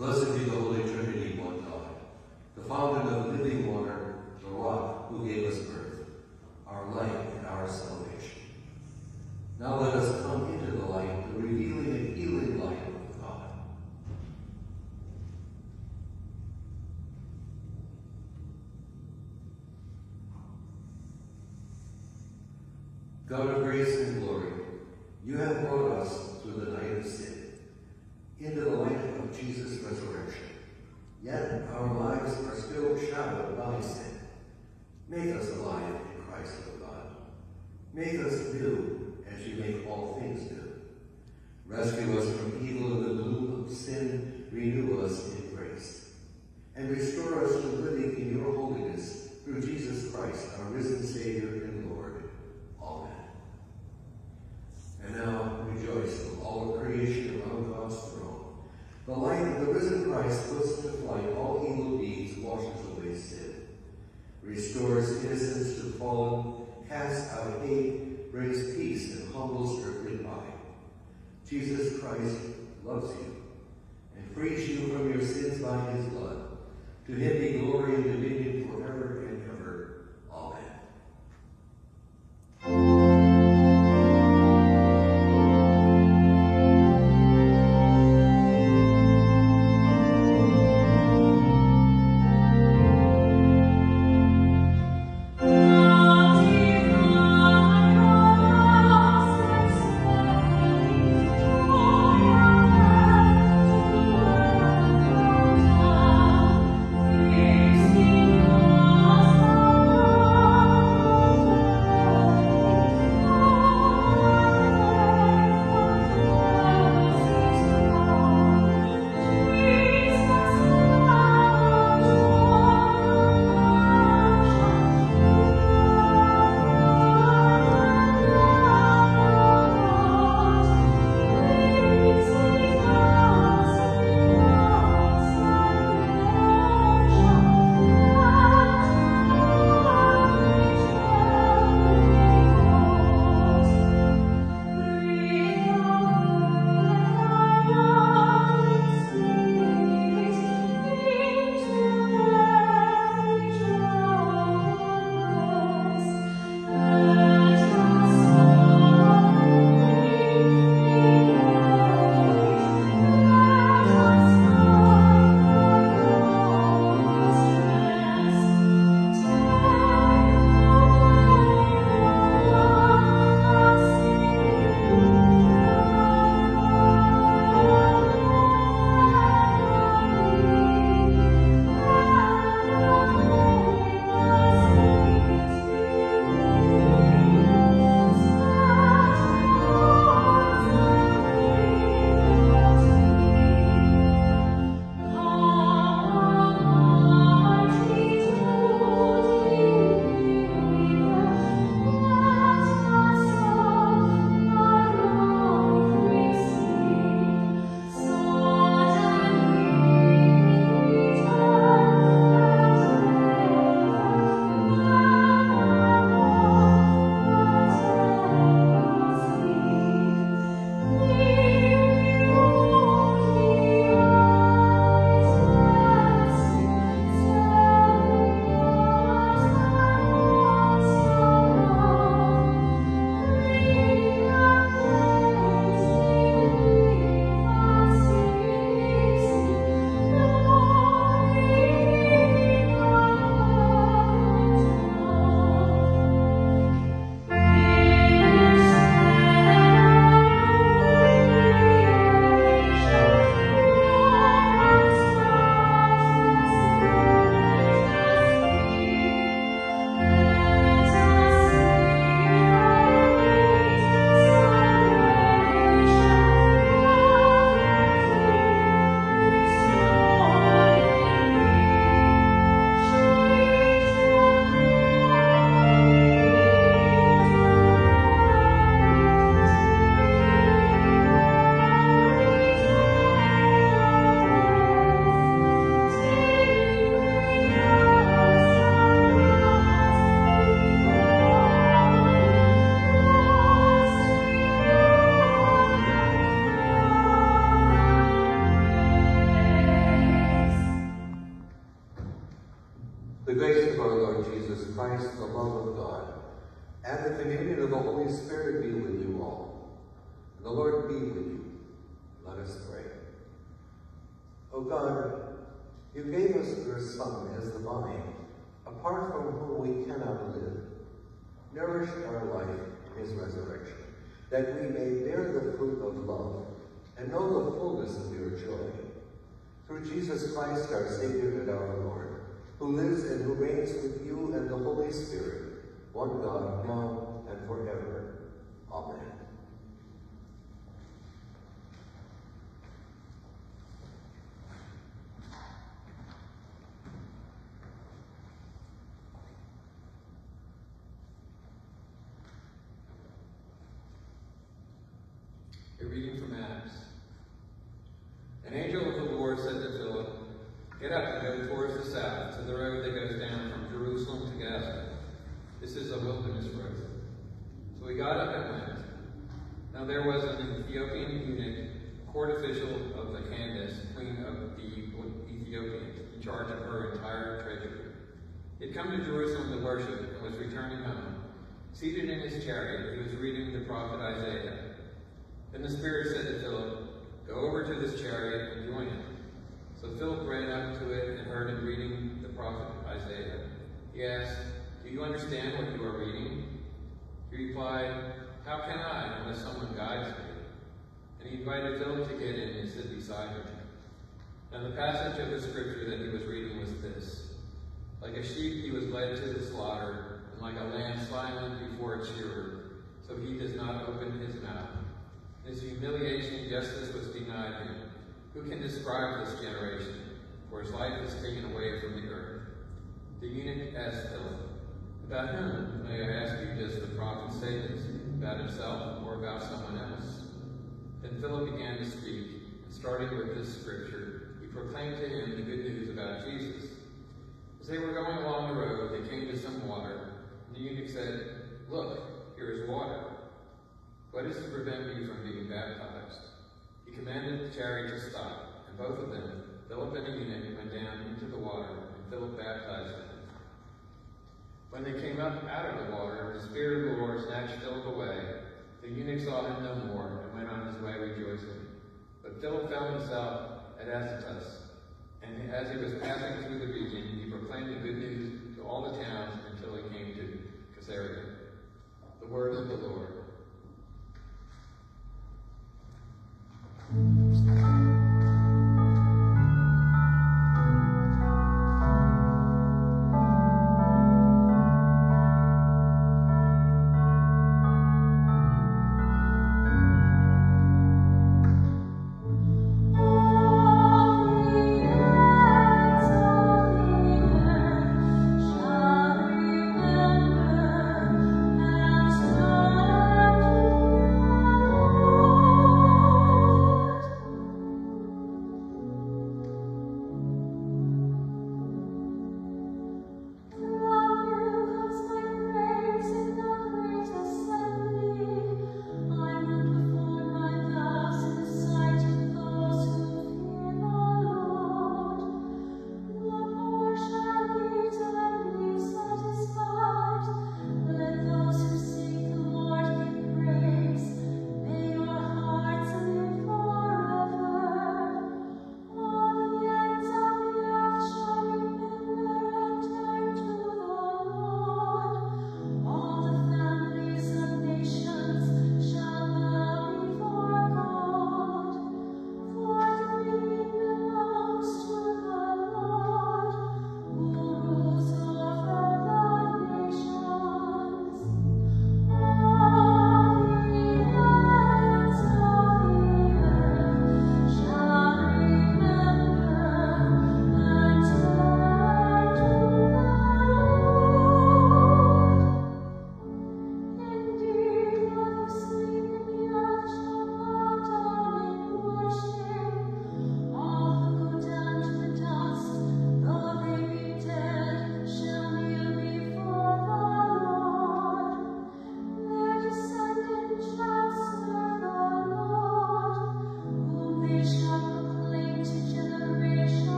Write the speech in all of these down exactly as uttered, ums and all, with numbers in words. Blessed be the Holy Trinity, one God, the fountain of living water, the rock who gave us birth, our light and our salvation. Now let us come into the light, the revealing and healing light of God. God of grace and glory, you have brought us through the night of sin, into the light of Jesus' resurrection. Yet our lives are still shadowed by sin. Make us alive in Christ, O God. Make us new as you make all things new. Rescue us from evil in the gloom of sin. Renew us in grace. And restore us to living in your holiness through Jesus Christ, our risen Savior and Lord. Amen. And now rejoice in all of creation around God's throne. The light of the risen Christ puts to flight all evil deeds, washes away sin, restores innocence to the fallen, casts out hate, brings peace, and humbles earthly pride. Jesus Christ loves you and frees you from your sins by his blood. To him be glory and dominion forever and ever. Amen. Holy Spirit be with you all. The Lord be with you. Let us pray. O God, you gave us your Son as the vine, apart from whom we cannot live. Nourish our life in his resurrection, that we may bear the fruit of love and know the fullness of your joy. Through Jesus Christ, our Savior and our Lord, who lives and who reigns with you and the Holy Spirit, one God, now and forever. Amen. A reading from Acts. An angel of the Lord said to Philip, "Get up and go towards the south, to the road that goes down from Jerusalem to Gaza. This is a wilderness road." So he got up and went. Now there was an Ethiopian eunuch, court official of the Candace, queen of the Ethiopians, in charge of her entire treasury. He had come to Jerusalem to worship and was returning home. Seated in his chariot, he was reading the prophet Isaiah. Then the Spirit said to Philip, "Go over to this chariot and join it." So Philip ran up to it and heard him reading the prophet Isaiah. He asked, "Do you understand what you are reading?" He replied, "How can I unless someone guides me?" And he invited Philip to get in and sit beside him. Now the passage of the scripture that he was reading was this: "Like a sheep he was led to the slaughter, and like a lamb silent before its shearer, so he does not open his mouth. His humiliation, justice was denied him. Who can describe this generation? For his life is taken away from the earth." The eunuch asked Philip, "About whom, may I ask you, does the prophet say this? About himself or about someone else?" Then Philip began to speak, and starting with this scripture, he proclaimed to him the good news about Jesus. As they were going along the road, they came to some water, and the eunuch said, "Look, here is water. What is to prevent me from being baptized?" He commanded the chariot to stop, and both of them, Philip and the eunuch, went down into the water, and Philip baptized them. When they came up out of the water, the Spirit of the Lord snatched Philip away. The eunuch saw him no more, and went on his way rejoicing. But Philip found himself at Azotus, and as he was passing through the region, he proclaimed the good news to all the towns until he came to Caesarea. The word of the Lord. Thank you.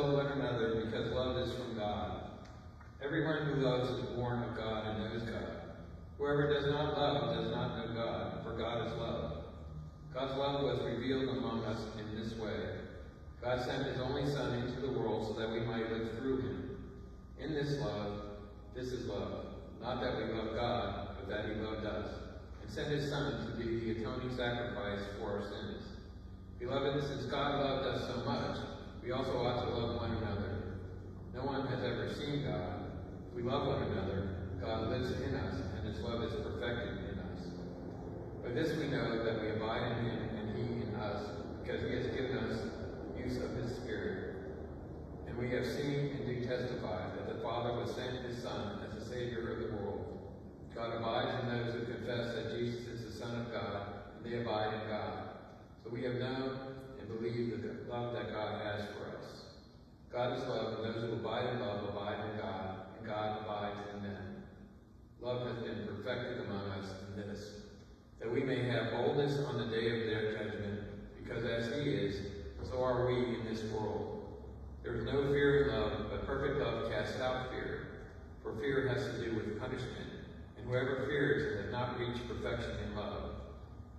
love one another because love is from God. Everyone who loves is born of God and knows God. Whoever does not love does not know God, for God is love. God's love was revealed among us in this way. God sent his only Son into the world so that we might live through him. In this love, this is love, not that we love God, but that he loved us, and sent his Son to be the atoning sacrifice for our sins. Beloved, since God loved us so much, we also ought to love one another. No one has ever seen God. If we love one another, God lives in us, and his love is perfected in us. By this we know that we abide in him and he in us, because he has given us use of his Spirit. And we have seen and do testify that the Father was sent his Son as the Savior of the world. God abides in those who confess that Jesus is the Son of God, and they abide in God. So we have known and believed the love that God has for us. God is love, and those who abide in love abide in God, and God abides in them. Love has been perfected among us in this, that we may have boldness on the day of their judgment, because as he is, so are we in this world. There is no fear in love, but perfect love casts out fear, for fear has to do with punishment, and whoever fears has not reached perfection in love.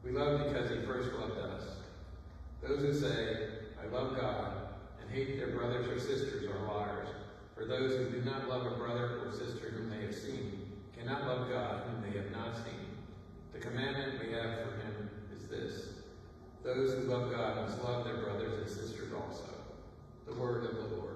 We love because he first loved us. Those who say, I love God, and hate their brothers or sisters are liars, for those who do not love a brother or sister whom they have seen, cannot love God whom they have not seen. The commandment we have for him is this: those who love God must love their brothers and sisters also. The word of the Lord.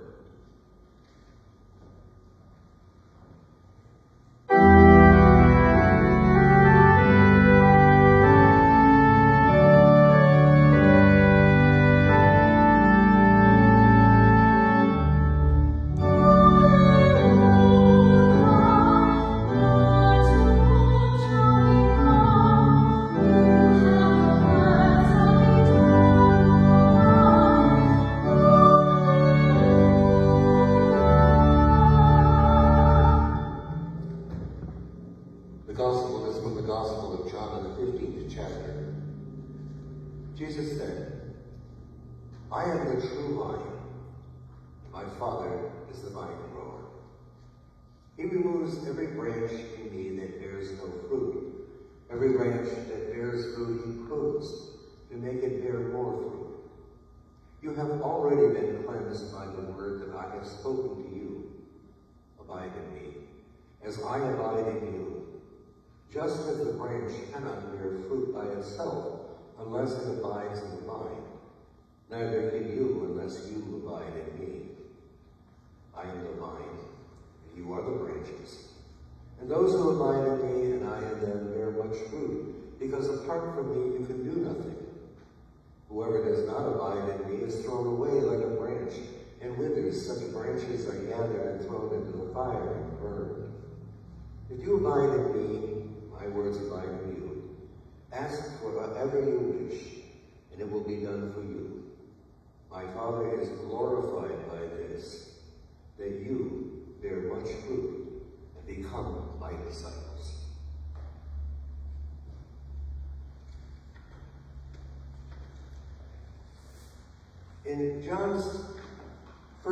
In John's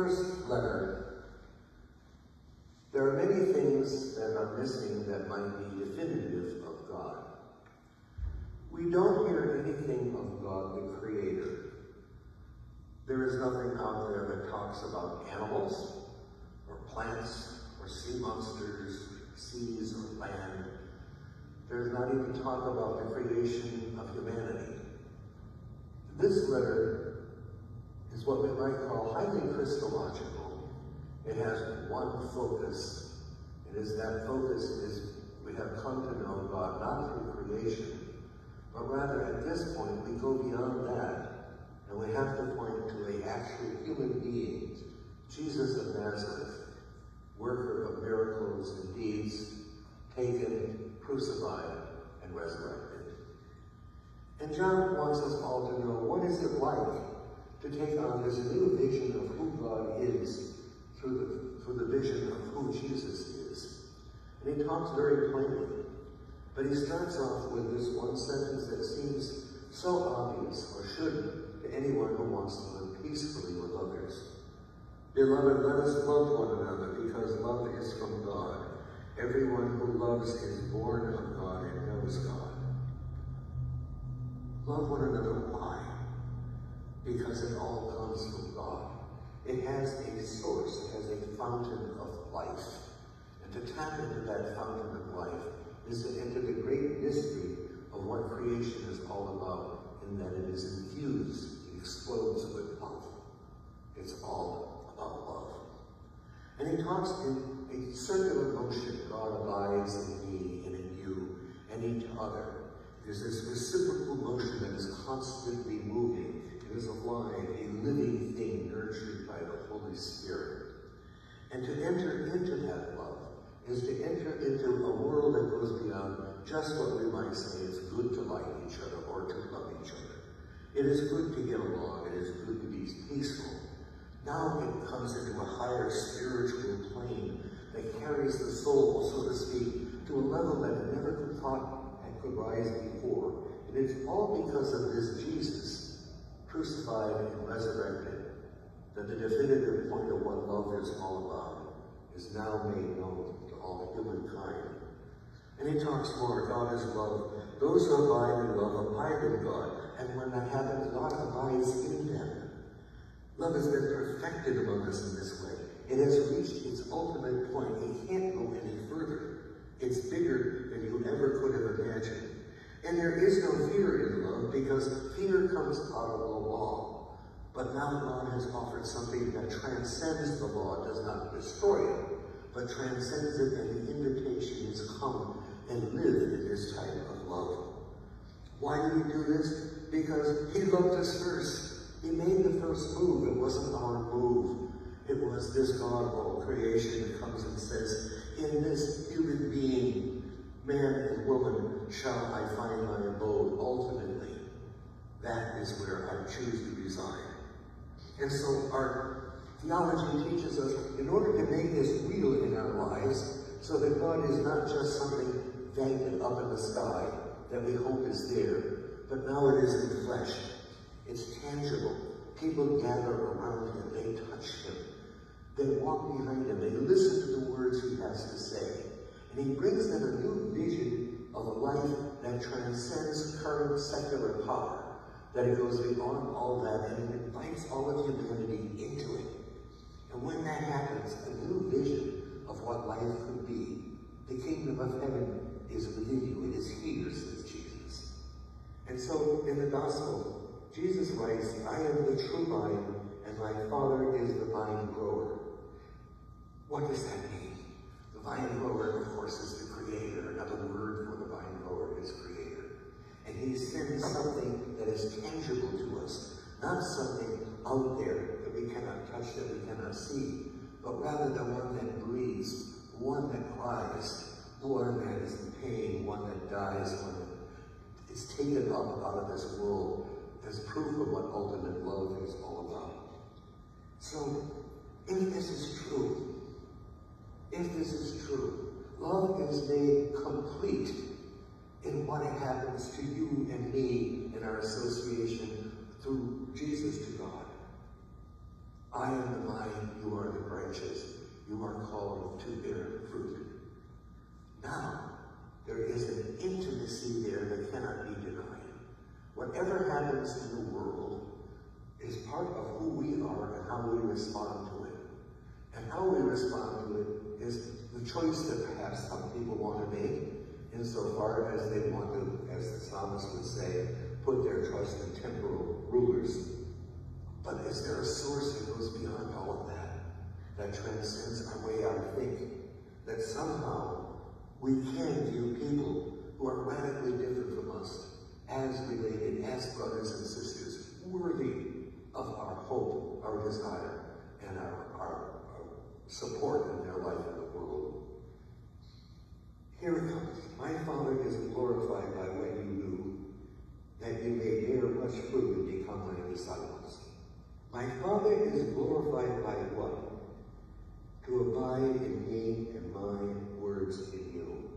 first letter, there are many things that are missing that might be definitive of God. We don't hear anything of God the Creator. There is nothing out there that talks about animals, or plants, or sea monsters, seas, or land. There's not even talk about the creation of humanity. This letter is what we might call highly Christological. It has one focus. It is that focus is we have come to know God not through creation, but rather at this point we go beyond that, and we have to point to an actual human being, Jesus of Nazareth, worker of miracles and deeds, taken, crucified, and resurrected. And John wants us all to know, what is it like to take on this new vision of who God is through the, through the vision of who Jesus is. And he talks very plainly, but he starts off with this one sentence that seems so obvious, or should, to anyone who wants to live peacefully with others. Beloved, let us love one another, because love is from God. Everyone who loves is born of God and knows God. Love one another, why? Because it all comes from God. It has a source, it has a fountain of life. And to tap into that fountain of life is to enter the great mystery of what creation is all about, in that it is infused, it explodes with love. It's all about love. And he talks in a circular motion, God abides in me and in you and each other. There's this reciprocal motion that is constantly moving. It is alive, a living thing nurtured by the Holy Spirit. And to enter into that love is to enter into a world that goes beyond just what we might say is good to like each other or to love each other. It is good to get along. It is good to be peaceful. Now it comes into a higher spiritual plane that carries the soul, so to speak, to a level that it never could thought and could rise before. And it's all because of this Jesus, crucified and resurrected, that the definitive point of what love is all about is now made known to all humankind. And he talks more, God is love. Those who abide in love abide in God, and when that happens, God abides in them. Love has been perfected among us in this way. It has reached its ultimate point. It can't go any further. It's bigger than you ever could have imagined. And there is no fear in love, because fear comes out of the law. But now God has offered something that transcends the law, does not destroy it, but transcends it, and the invitation is come and live in this type of love. Why do we do this? Because he loved us first. He made the first move. It wasn't our move. It was this God of all creation that comes and says, in this human being, man and woman, shall I find my abode ultimately. That is where I choose to reside. And so our theology teaches us, in order to make this real in our lives, so that God is not just something vaguely up in the sky that we hope is there, but now it is in flesh. It's tangible. People gather around him. They touch him. They walk behind him. They listen to the words he has to say. And he brings them a new vision of a life that transcends current secular power, that it goes beyond all that, and it invites all of humanity into it. And when that happens, a new vision of what life could be. The kingdom of heaven is within you. It is here, says Jesus. And so in the gospel, Jesus writes, I am the true vine, and my Father is the vine grower. What does that mean? The vine grower, of course, is the creator. Another word for the vine grower is creator. And he sends something that is tangible to us, not something out there that we cannot touch, that we cannot see, but rather the one that breathes, one that cries, one that is in pain, one that dies, one that is taken up out of this world, as proof of what ultimate love is all about. So, if this is true, if this is true, love is made complete in what happens to you and me in our association through Jesus to God. I am the vine, you are the branches, you are called to bear fruit. Now, there is an intimacy there that cannot be denied. Whatever happens in the world is part of who we are and how we respond to it. And how we respond to it is the choice that perhaps some people want to make, insofar as they want to, as the psalmist would say, put their trust in temporal rulers. But is there a source that goes beyond all of that, that transcends our way of thinking, that somehow we can view people who are radically different from us as related, as brothers and sisters, worthy of our hope, our desire, and our, our, our support in their life in the world. Here it comes. My Father is glorified by what you do, that you may bear much fruit and become my disciples. My Father is glorified by what? To abide in me and my words in you.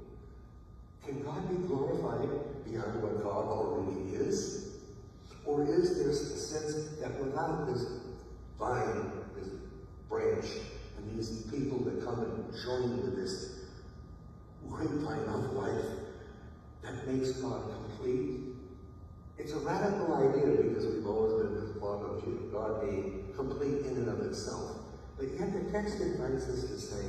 Can God be glorified beyond what God already is? Or is there a sense that without this vine, this branch, fresh, and these people that come and join with this windline of life that makes God complete. It's a radical idea because we've always been this part of God being complete in and of itself. But yet the text invites us to say,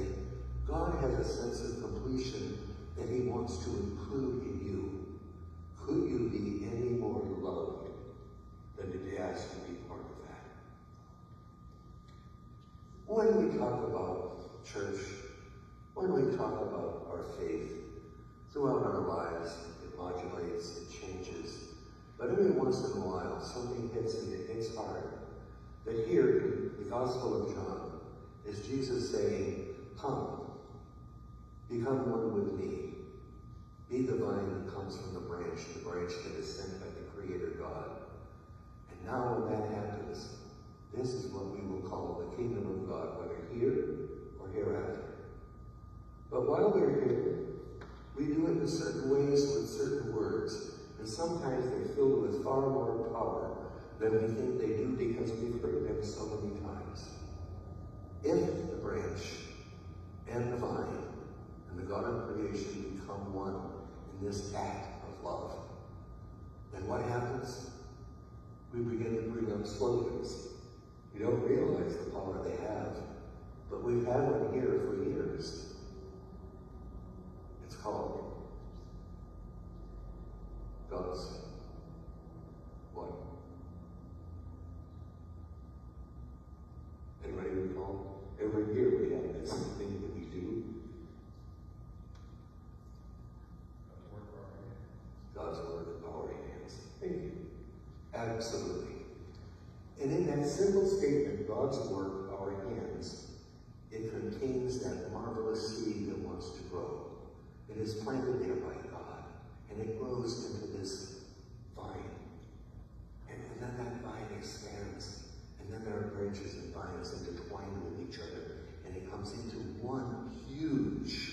God has a sense of completion that he wants to include in you. Could you be any more loved than to be asked to be part of that? When we talk about church, when we talk about our faith, throughout our lives, it modulates, it changes. But every once in a while, something hits and it hits hard. But here, in the Gospel of John, is Jesus saying, come, become one with me. Be the vine that comes from the branch, the branch that is sent by the Creator God. And now when that happens, this is what we will call the kingdom of God, whether here or hereafter. But while we're here, we do it in certain ways with certain words, and sometimes they're filled with far more power than we think they do because we've heard them so many times. If the branch and the vine and the God of creation become one in this act of love, then what happens? We begin to bring up slogans. We don't realize the power they have, but we've had one here for years. It's called God's what? Anybody recall? Every year we have this thing that we do. God's word of our hands. Thank you. Absolutely. And in that simple statement, God's work, our hands, it contains that marvelous seed that wants to grow. It is planted there by God, and it grows into this vine. And, and then that vine expands, and then there are branches and vines intertwined with each other, and it comes into one huge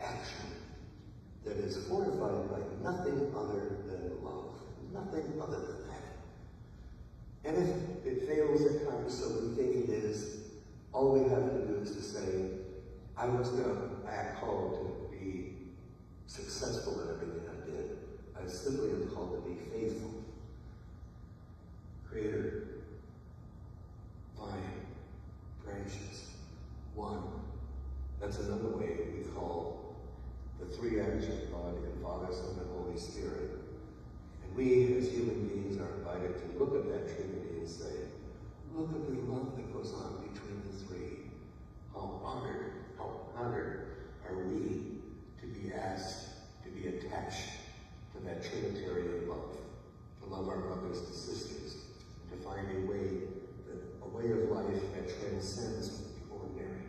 action that is fortified by nothing other than love, nothing other than that. And if it fails at times, so we think it is, all we have to do is to say, I was going to act called to be successful in everything I did. I simply am called to be faithful. Creator, vine, branches, one. That's another way we call the three actions of God in Father, Son, and Holy Spirit. We, as human beings, are invited to look at that Trinity and say, look at the love that goes on between the three. How honored, how honored are we to be asked to be attached to that Trinitarian love, to love our brothers and sisters, and to find a way, that, a way of life that transcends the ordinary.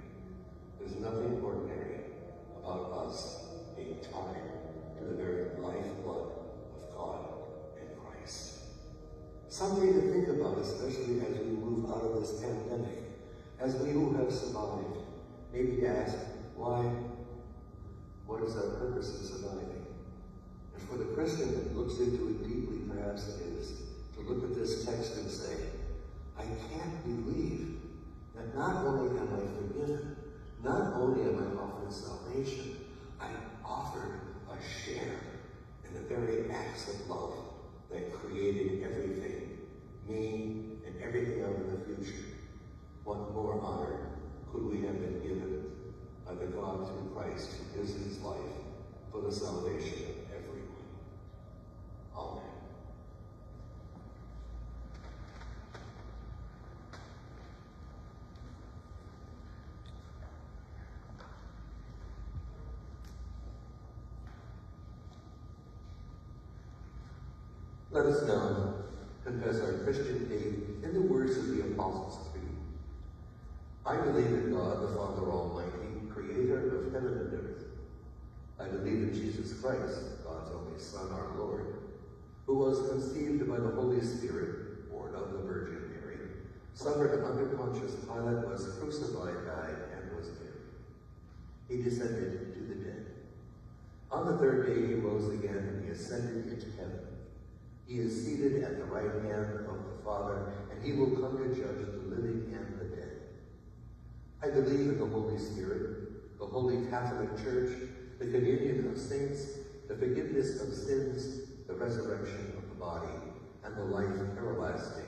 There's nothing ordinary about us being tied to the very lifeblood of God. Something to think about, especially as we move out of this pandemic, as we who have survived, maybe ask, why, what is our purpose in surviving? And for the Christian that looks into it deeply, perhaps it is, to look at this text and say, I can't believe that not only am I forgiven, not only am I offered salvation, I'm offered a share in the very acts of love that created everything, me and everything out in the future. What more honor could we have been given by the God through Christ who gives his life for the salvation of everyone? Amen. Let us now confess our Christian faith in the words of the Apostles' Creed. I believe in God, the Father Almighty, creator of heaven and earth. I believe in Jesus Christ, God's only Son, our Lord, who was conceived by the Holy Spirit, born of the Virgin Mary, suffered under Pontius Pilate, was crucified, died, and was buried. He descended to the dead. On the third day he rose again, and he ascended into heaven. He is seated at the right hand of the Father, and he will come to judge the living and the dead. I believe in the Holy Spirit, the Holy Catholic Church, the communion of saints, the forgiveness of sins, the resurrection of the body, and the life everlasting.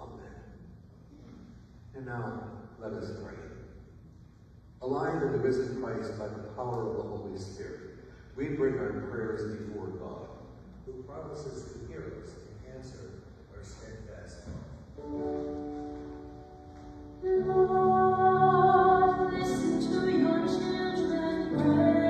Amen. And now, let us pray. Alive in the risen Christ by the power of the Holy Spirit, we bring our prayers before God, who promises to hear us and answer our steadfast love. Lord, listen to your children pray.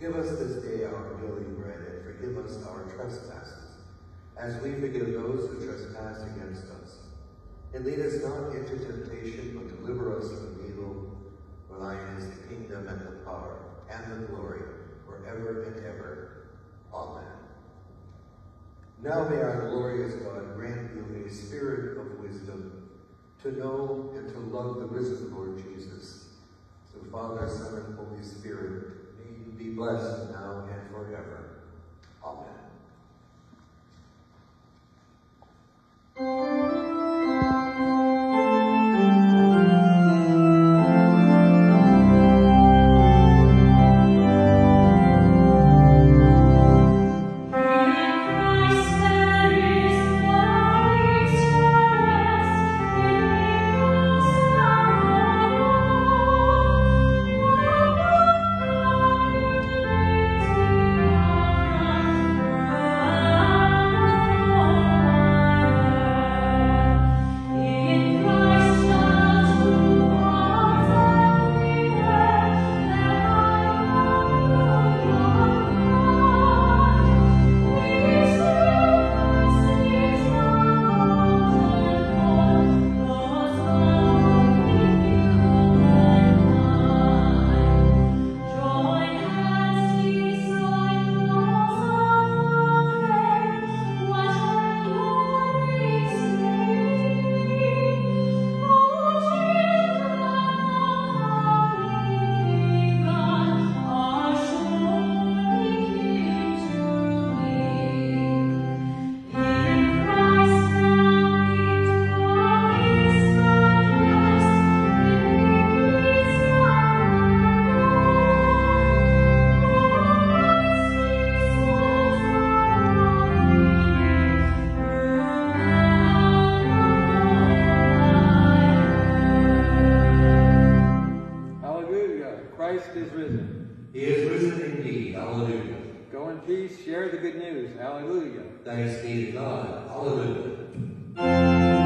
Give us this day our daily bread, and forgive us trespasses, as we forgive those who trespass against us. And lead us not into temptation, but deliver us from evil. For thine is the kingdom, and the power, and the glory, forever and ever. Amen. Now may our glorious God grant you a spirit of wisdom, to know and to love the risen Lord Jesus. Through Father, Son, and Holy Spirit, may you be blessed now and forever. Amen. Please share the good news. Hallelujah. Thanks be to God. Hallelujah.